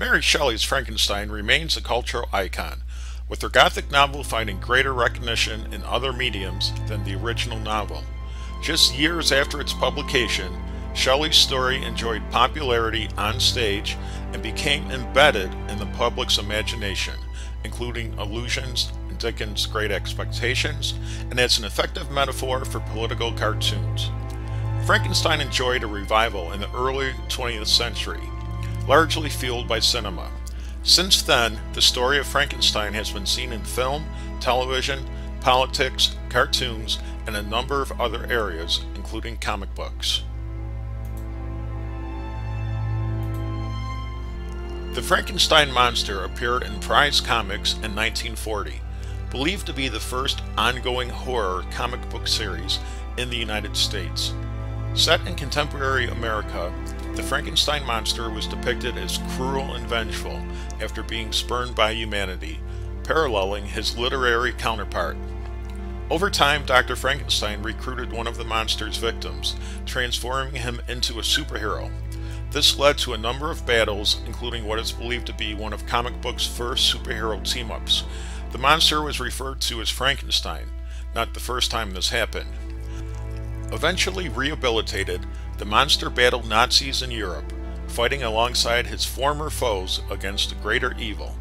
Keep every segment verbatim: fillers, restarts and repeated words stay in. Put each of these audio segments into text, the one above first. Mary Shelley's Frankenstein remains a cultural icon, with her Gothic novel finding greater recognition in other mediums than the original novel. Just years after its publication, Shelley's story enjoyed popularity on stage and became embedded in the public's imagination, including allusions in Dickens' Great Expectations and as an effective metaphor for political cartoons. Frankenstein enjoyed a revival in the early twentieth century, largely fueled by cinema. Since then, the story of Frankenstein has been seen in film, television, politics, cartoons, and a number of other areas, including comic books. The Frankenstein monster appeared in Prize Comics in nineteen forty, believed to be the first ongoing horror comic book series in the United States. Set in contemporary America, the Frankenstein monster was depicted as cruel and vengeful after being spurned by humanity, paralleling his literary counterpart. Over time, Doctor Frankenstein recruited one of the monster's victims, transforming him into a superhero. This led to a number of battles, including what is believed to be one of comic book's first superhero team-ups. The monster was referred to as Frankenstein, not the first time this happened. Eventually rehabilitated, the monster battled Nazis in Europe, fighting alongside his former foes against a greater evil.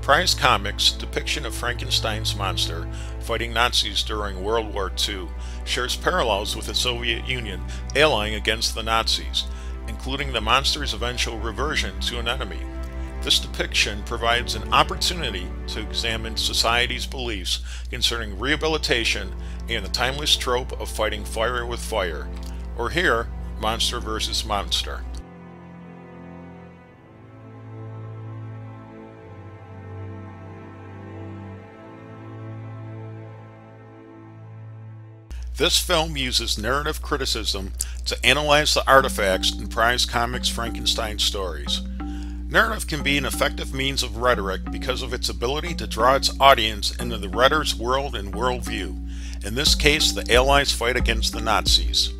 Prize Comics' depiction of Frankenstein's monster fighting Nazis during World War Two shares parallels with the Soviet Union allying against the Nazis, including the monster's eventual reversion to an enemy. This depiction provides an opportunity to examine society's beliefs concerning rehabilitation and the timeless trope of fighting fire with fire, or here, monster versus monster. This film uses narrative criticism to analyze the artifacts in Prize Comics' Frankenstein stories. Narrative can be an effective means of rhetoric because of its ability to draw its audience into the writer's world and worldview, in this case the Allies' fight against the Nazis.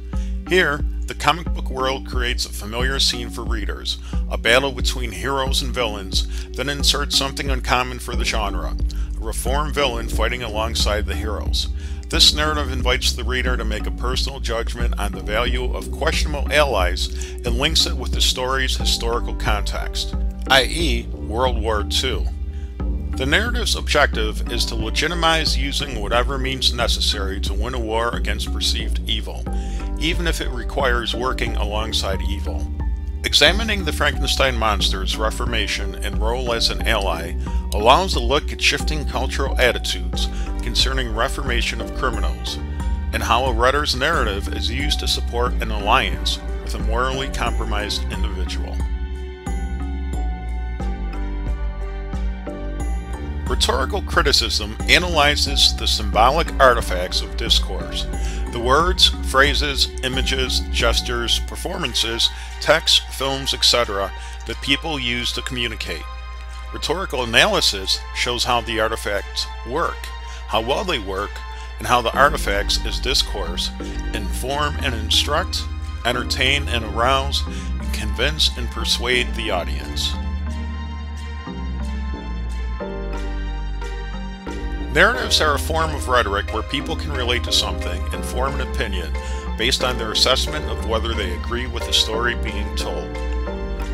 Here, the comic book world creates a familiar scene for readers, a battle between heroes and villains, then inserts something uncommon for the genre, a reformed villain fighting alongside the heroes. This narrative invites the reader to make a personal judgment on the value of questionable allies and links it with the story's historical context, that is, World War Two. The narrative's objective is to legitimize using whatever means necessary to win a war against perceived evil, even if it requires working alongside evil. Examining the Frankenstein monster's reformation and role as an ally allows a look at shifting cultural attitudes concerning reformation of criminals, and how a writer's narrative is used to support an alliance with a morally compromised individual. Rhetorical criticism analyzes the symbolic artifacts of discourse. The words, phrases, images, gestures, performances, texts, films, et cetera that people use to communicate. Rhetorical analysis shows how the artifacts work, how well they work, and how the artifacts as discourse inform and instruct, entertain and arouse, and convince and persuade the audience. Narratives are a form of rhetoric where people can relate to something and form an opinion based on their assessment of whether they agree with the story being told.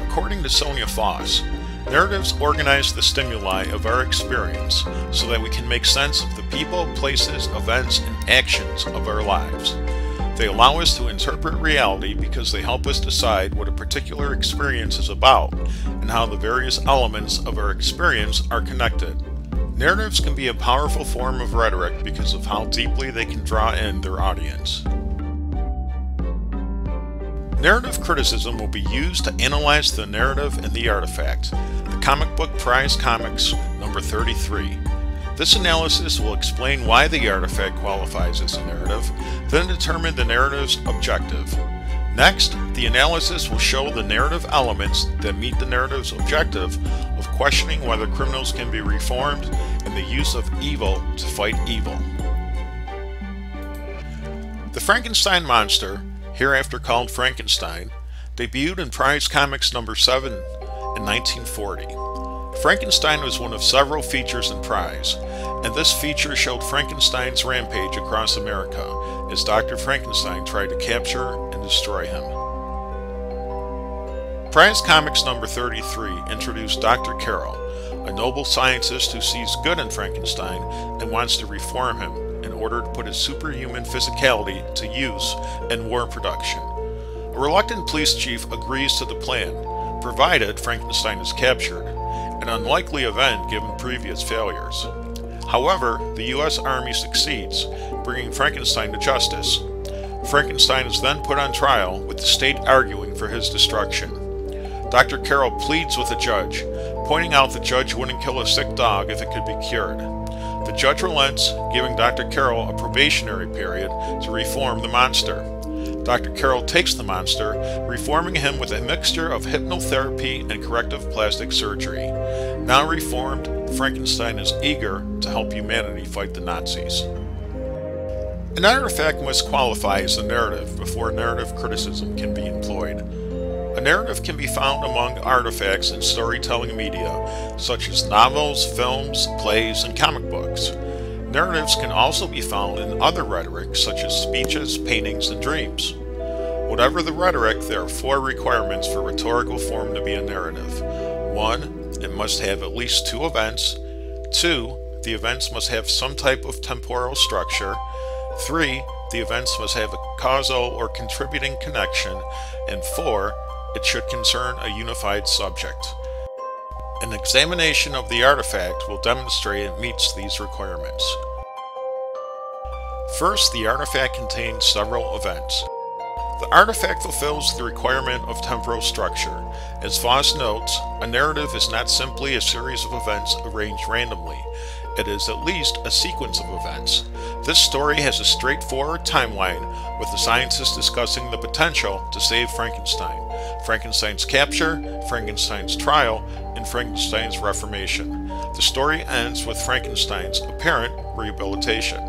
According to Sonja Foss, narratives organize the stimuli of our experience so that we can make sense of the people, places, events, and actions of our lives. They allow us to interpret reality because they help us decide what a particular experience is about and how the various elements of our experience are connected. Narratives can be a powerful form of rhetoric because of how deeply they can draw in their audience. Narrative criticism will be used to analyze the narrative and the artifact. The comic book Prize Comics, number thirty-three. This analysis will explain why the artifact qualifies as a narrative, then determine the narrative's objective. Next, the analysis will show the narrative elements that meet the narrative's objective of questioning whether criminals can be reformed and the use of evil to fight evil. The Frankenstein monster, hereafter called Frankenstein, debuted in Prize Comics number seven in nineteen forty. Frankenstein was one of several features in Prize, and this feature showed Frankenstein's rampage across America as Doctor Frankenstein tried to capture and destroy him. Prize Comics number thirty-three introduced Doctor Carroll, a noble scientist who sees good in Frankenstein and wants to reform him in order to put his superhuman physicality to use in war production. A reluctant police chief agrees to the plan, provided Frankenstein is captured, an unlikely event given previous failures. However, the U S Army succeeds, bringing Frankenstein to justice. Frankenstein is then put on trial, with the state arguing for his destruction. Doctor Carroll pleads with the judge, pointing out the judge wouldn't kill a sick dog if it could be cured. The judge relents, giving Doctor Carroll a probationary period to reform the monster. Doctor Carroll takes the monster, reforming him with a mixture of hypnotherapy and corrective plastic surgery. Now reformed, Frankenstein is eager to help humanity fight the Nazis. An artifact must qualify as a narrative before narrative criticism can be employed. A narrative can be found among artifacts in storytelling media, such as novels, films, plays, and comic books. Narratives can also be found in other rhetoric, such as speeches, paintings, and dreams. Whatever the rhetoric, there are four requirements for rhetorical form to be a narrative. One, it must have at least two events. Two, the events must have some type of temporal structure. Three, the events must have a causal or contributing connection. And four, it should concern a unified subject. An examination of the artifact will demonstrate it meets these requirements. First, the artifact contains several events. The artifact fulfills the requirement of temporal structure. As Foss notes, a narrative is not simply a series of events arranged randomly. It is at least a sequence of events. This story has a straightforward timeline, with the scientists discussing the potential to save Frankenstein, Frankenstein's capture, Frankenstein's trial, and Frankenstein's reformation. The story ends with Frankenstein's apparent rehabilitation.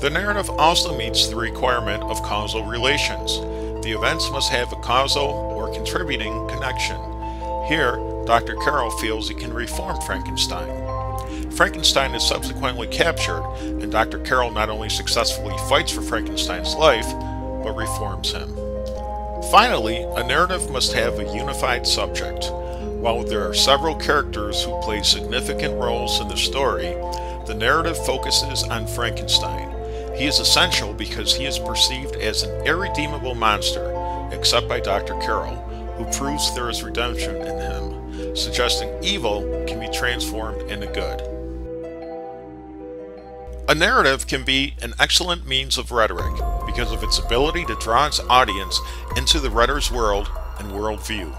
The narrative also meets the requirement of causal relations. The events must have a causal or contributing connection. Here, Doctor Carroll feels he can reform Frankenstein. Frankenstein is subsequently captured, and Doctor Carroll not only successfully fights for Frankenstein's life, but reforms him. Finally, a narrative must have a unified subject. While there are several characters who play significant roles in the story, the narrative focuses on Frankenstein. He is essential because he is perceived as an irredeemable monster, except by Doctor Carroll, who proves there is redemption in him, suggesting evil can be transformed into good. A narrative can be an excellent means of rhetoric because of its ability to draw its audience into the writer's world and worldview.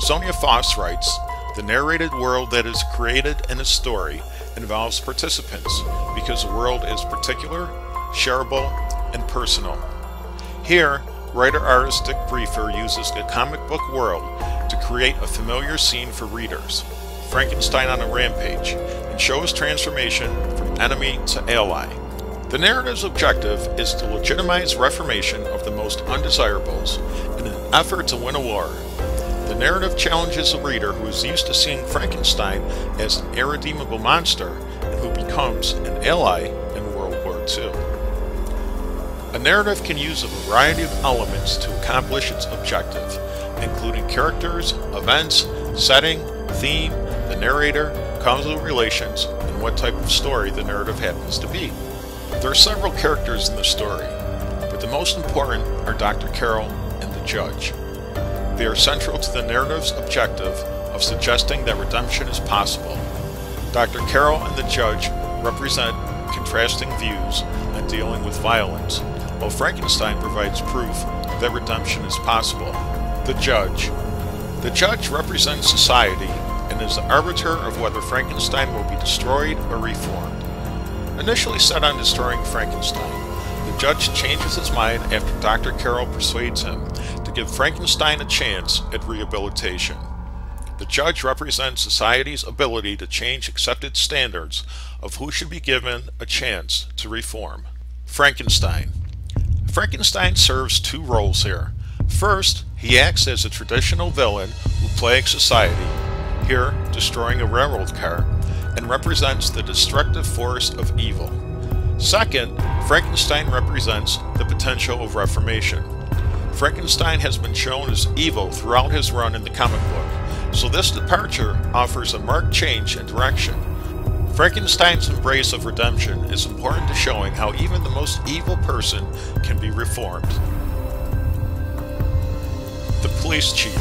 Sonja Foss writes, "The narrated world that is created in a story involves participants because the world is particular, shareable, and personal." Here, writer-artist Dick Briefer uses a comic book world to create a familiar scene for readers, Frankenstein on a rampage, and show his transformation from enemy to ally. The narrative's objective is to legitimize reformation of the most undesirables in an effort to win a war. The narrative challenges a reader who is used to seeing Frankenstein as an irredeemable monster and who becomes an ally in World War Two. A narrative can use a variety of elements to accomplish its objective, including characters, events, setting, theme, the narrator, causal relations, and what type of story the narrative happens to be. There are several characters in the story, but the most important are Doctor Carroll and the judge. They are central to the narrative's objective of suggesting that redemption is possible. Doctor Carroll and the judge represent contrasting views on dealing with violence, while Frankenstein provides proof that redemption is possible. The judge. The judge represents society and is the arbiter of whether Frankenstein will be destroyed or reformed. Initially set on destroying Frankenstein, the judge changes his mind after Doctor Carroll persuades him to give Frankenstein a chance at rehabilitation. The judge represents society's ability to change accepted standards of who should be given a chance to reform. Frankenstein. Frankenstein serves two roles here. First, he acts as a traditional villain who plagues society, here destroying a railroad car, and represents the destructive force of evil. Second, Frankenstein represents the potential of reformation. Frankenstein has been shown as evil throughout his run in the comic book, so this departure offers a marked change in direction. Frankenstein's embrace of redemption is important to showing how even the most evil person can be reformed. The police chief.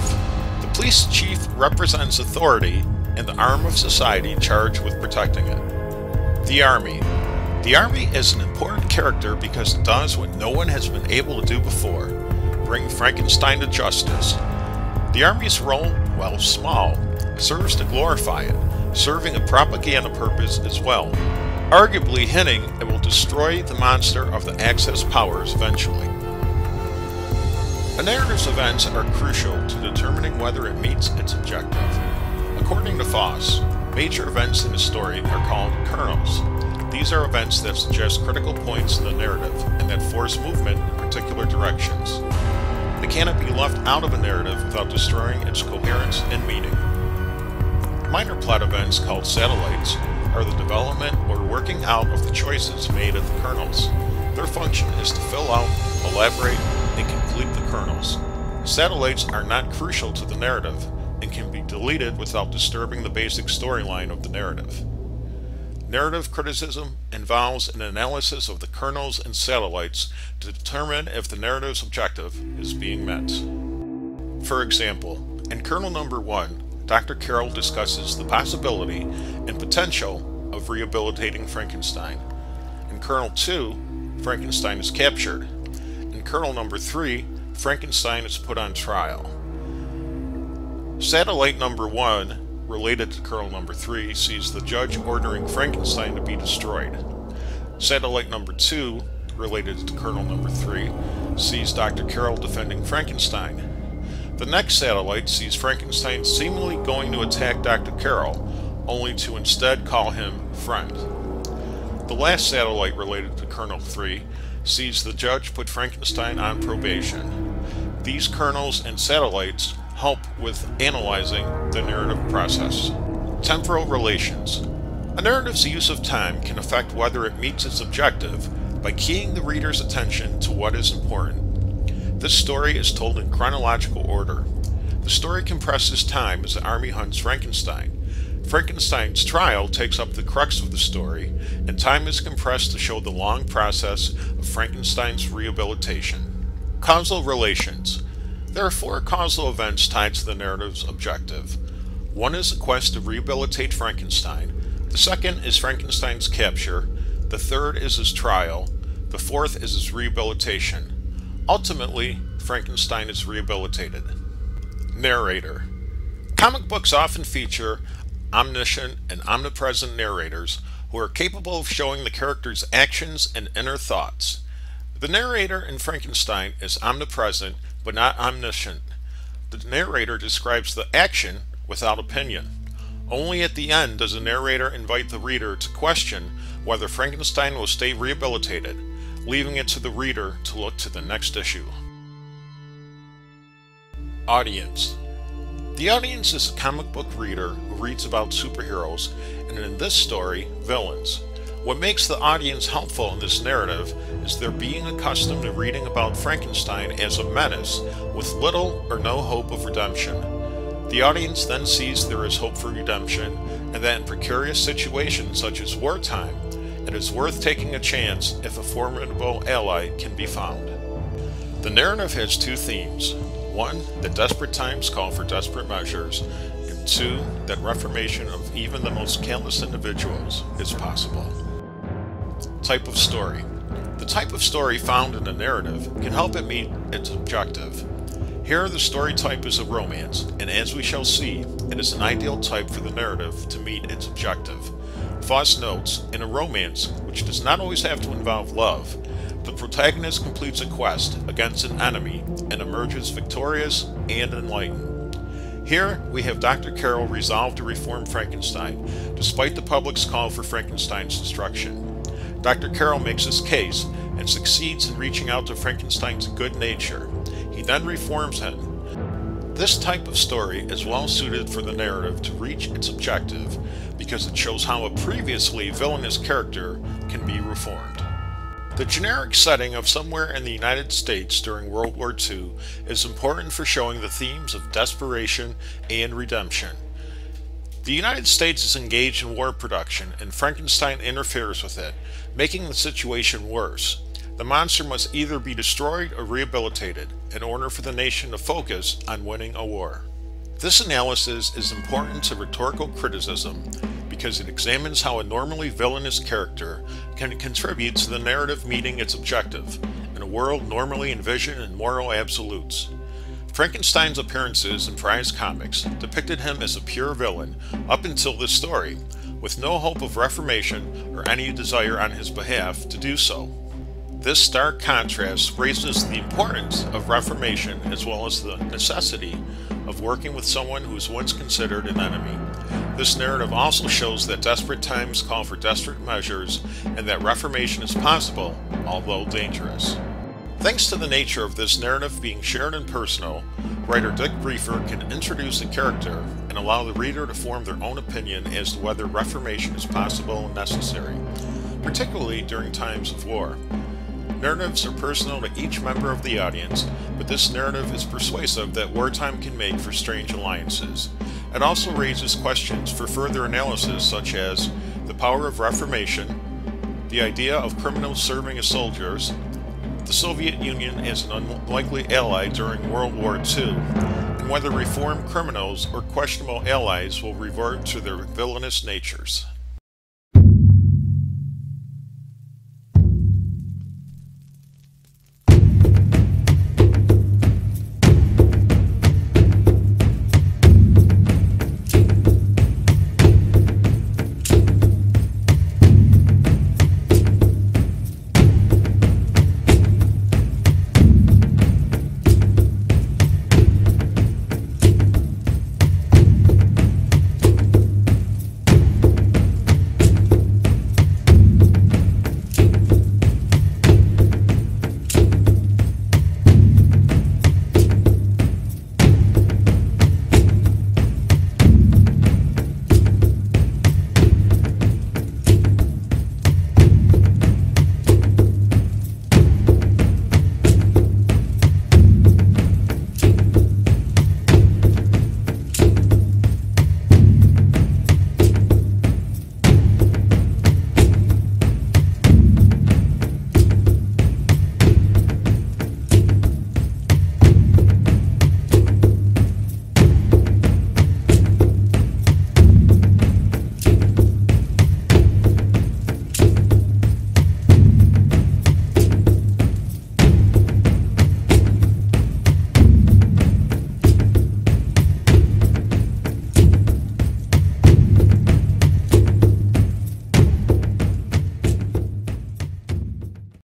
The police chief represents authority and the arm of society charged with protecting it. The army. The army is an important character because it does what no one has been able to do before: bring Frankenstein to justice. The army's role, while small, serves to glorify it, serving a propaganda purpose as well, arguably hinting it will destroy the monster of the Axis powers eventually. A narrative's events are crucial to determining whether it meets its objective. According to Foss, major events in a story are called kernels. These are events that suggest critical points in the narrative and that force movement in particular directions. They cannot be left out of a narrative without destroying its coherence and meaning. Minor plot events, called satellites, are the development or working out of the choices made at the kernels. Their function is to fill out, elaborate, and complete the kernels. Satellites are not crucial to the narrative and can be deleted without disturbing the basic storyline of the narrative. Narrative criticism involves an analysis of the kernels and satellites to determine if the narrative's objective is being met. For example, in Kernel Number one, Doctor Carroll discusses the possibility and potential of rehabilitating Frankenstein. In Kernel two, Frankenstein is captured. In Kernel Number three, Frankenstein is put on trial. Satellite Number one, related to Kernel Number three, sees the judge ordering Frankenstein to be destroyed. Satellite Number two, related to Kernel Number three, sees Doctor Carroll defending Frankenstein. The next satellite sees Frankenstein seemingly going to attack Doctor Carroll, only to instead call him friend. The last satellite, related to Kernel three, sees the judge put Frankenstein on probation. These kernels and satellites help with analyzing the narrative process. Temporal relations. A narrative's use of time can affect whether it meets its objective by keying the reader's attention to what is important. This story is told in chronological order. The story compresses time as the army hunts Frankenstein. Frankenstein's trial takes up the crux of the story, and time is compressed to show the long process of Frankenstein's rehabilitation. Causal relations. There are four causal events tied to the narrative's objective. One is the quest to rehabilitate Frankenstein, the second is Frankenstein's capture, the third is his trial, the fourth is his rehabilitation. Ultimately, Frankenstein is rehabilitated. Narrator. Comic books often feature omniscient and omnipresent narrators who are capable of showing the character's actions and inner thoughts. The narrator in Frankenstein is omnipresent but not omniscient. The narrator describes the action without opinion. Only at the end does the narrator invite the reader to question whether Frankenstein will stay rehabilitated, leaving it to the reader to look to the next issue. Audience. The audience is a comic book reader who reads about superheroes, and in this story, villains. What makes the audience helpful in this narrative is their being accustomed to reading about Frankenstein as a menace with little or no hope of redemption. The audience then sees there is hope for redemption, and that in precarious situations such as wartime, it is worth taking a chance if a formidable ally can be found. The narrative has two themes. One, that desperate times call for desperate measures, and two, that reformation of even the most countless individuals is possible. Type of story. The type of story found in a narrative can help it meet its objective. Here the story type is a romance, and as we shall see, it is an ideal type for the narrative to meet its objective. Foss notes, in a romance, which does not always have to involve love, the protagonist completes a quest against an enemy and emerges victorious and enlightened. Here we have Doctor Carroll resolved to reform Frankenstein, despite the public's call for Frankenstein's destruction. Doctor Carroll makes his case and succeeds in reaching out to Frankenstein's good nature. He He then reforms him. This type of story is well suited for the narrative to reach its objective because it shows how a previously villainous character can be reformed. The generic setting of somewhere in the United States during World War Two is important for showing the themes of desperation and redemption. The United States is engaged in war production, and Frankenstein interferes with it, making the situation worse. The monster must either be destroyed or rehabilitated in order for the nation to focus on winning a war. This analysis is important to rhetorical criticism because it examines how a normally villainous character can contribute to the narrative meeting its objective in a world normally envisioned in moral absolutes. Frankenstein's appearances in Prize Comics depicted him as a pure villain up until this story, with no hope of reformation or any desire on his behalf to do so. This stark contrast raises the importance of reformation as well as the necessity of working with someone who was once considered an enemy. This narrative also shows that desperate times call for desperate measures and that reformation is possible, although dangerous. Thanks to the nature of this narrative being shared and personal, writer Dick Briefer can introduce a character and allow the reader to form their own opinion as to whether reformation is possible and necessary, particularly during times of war. Narratives are personal to each member of the audience, but this narrative is persuasive that wartime can make for strange alliances. It also raises questions for further analysis such as the power of reformation, the idea of criminals serving as soldiers, the Soviet Union as an unlikely ally during World War Two, and whether reformed criminals or questionable allies will revert to their villainous natures.